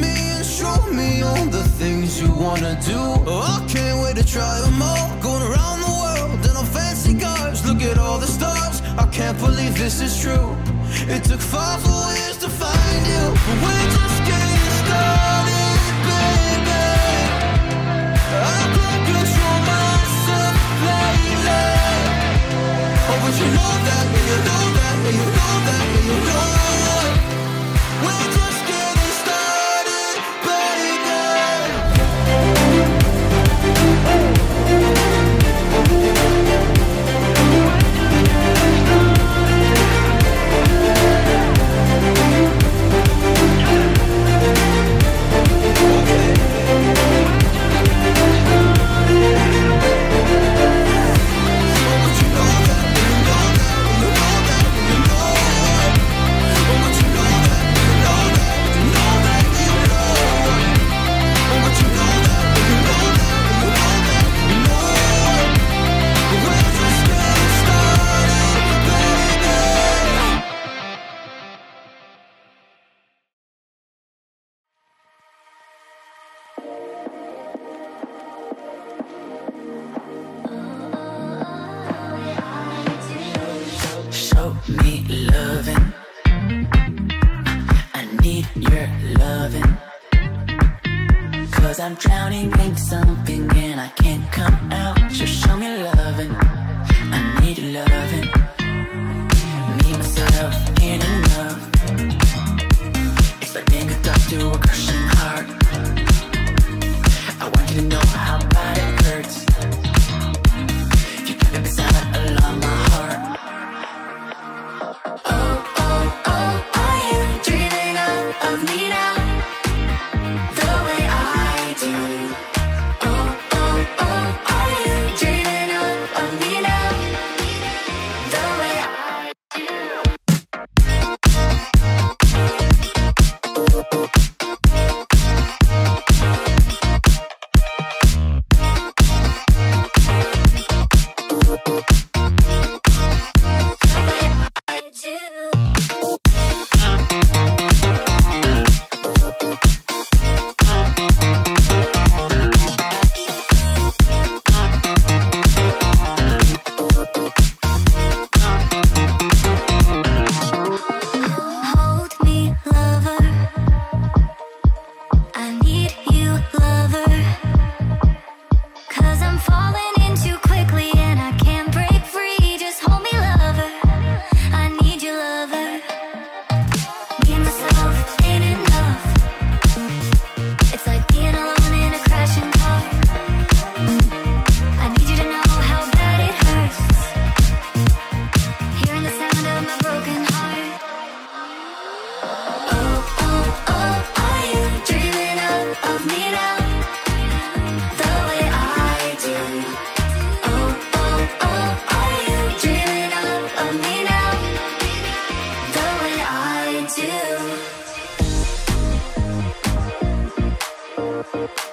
me and show me all the things you wanna do. Oh, I can't wait to try them all. Going around the world in all fancy cars. Look at all the stars, I can't believe this is true. It took 5 years to find you. We just getting started, baby. I can't control myself lately. Oh, but you know that, and you know that, and you know that, and you know that. We're just getting started,